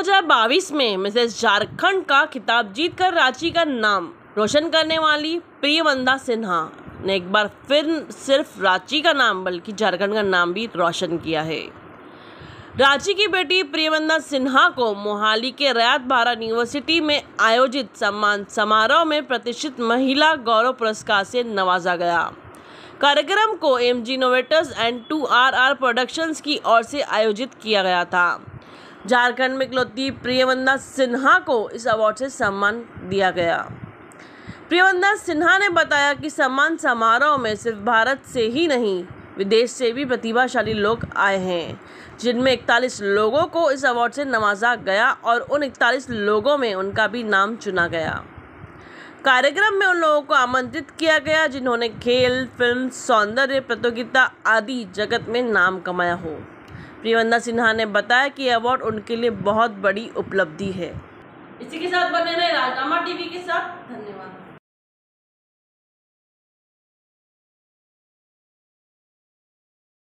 2022 में मिसेस झारखंड का खिताब जीतकर रांची का नाम रोशन करने वाली प्रियंवदा सिन्हा ने एक बार फिर सिर्फ रांची का नाम बल्कि झारखंड का नाम भी रोशन किया है। रांची की बेटी प्रियंवदा सिन्हा को मोहाली के रयात बारा यूनिवर्सिटी में आयोजित सम्मान समारोह में प्रतिष्ठित महिला गौरव पुरस्कार से नवाजा गया। कार्यक्रम को MG नोवेटर्स and two R R productions की ओर से आयोजित किया गया था। झारखंड में इकलौती प्रियंवदा सिन्हा को इस अवार्ड से सम्मान दिया गया। प्रियंवदा सिन्हा ने बताया कि सम्मान समारोह में सिर्फ भारत से ही नहीं विदेश से भी प्रतिभाशाली लोग आए हैं, जिनमें 41 लोगों को इस अवार्ड से नवाजा गया और उन 41 लोगों में उनका भी नाम चुना गया। कार्यक्रम में उन लोगों को आमंत्रित किया गया जिन्होंने खेल, फिल्म, सौंदर्य प्रतियोगिता आदि जगत में नाम कमाया हो। प्रियंवदा सिन्हा ने बताया कि अवार्ड उनके लिए बहुत बड़ी उपलब्धि है। इसी के साथ बने रहे राजनामा टीवी के साथ। धन्यवाद।